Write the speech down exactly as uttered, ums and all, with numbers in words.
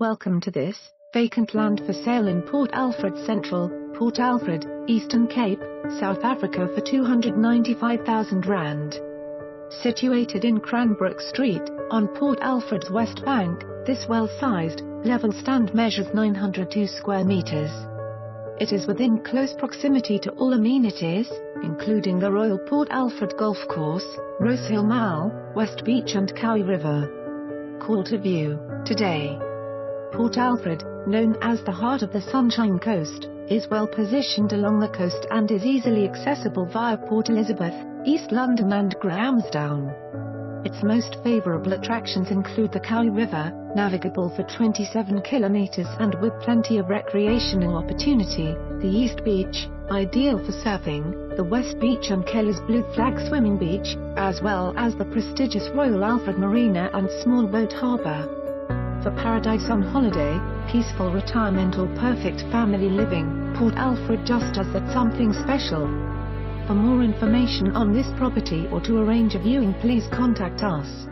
Welcome to this, vacant land for sale in Port Alfred Central, Port Alfred, Eastern Cape, South Africa for two hundred ninety-five thousand rand. Situated in Cranbrook Street, on Port Alfred's west bank, this well-sized, level stand measures nine hundred two square metres. It is within close proximity to all amenities, including the Royal Port Alfred Golf Course, Rosehill Mall, West Beach and Kowie River. Call to view, today. Port Alfred, known as the heart of the Sunshine Coast, is well positioned along the coast and is easily accessible via Port Elizabeth, East London and Grahamstown. Its most favourable attractions include the Kowie River, navigable for twenty-seven kilometres and with plenty of recreational opportunity, the East Beach, ideal for surfing, the West Beach and Kelly's Blue Flag Swimming Beach, as well as the prestigious Royal Alfred Marina and Small Boat Harbour. For paradise on holiday, peaceful retirement or perfect family living, Port Alfred just does that something special. For more information on this property or to arrange a viewing, please contact us.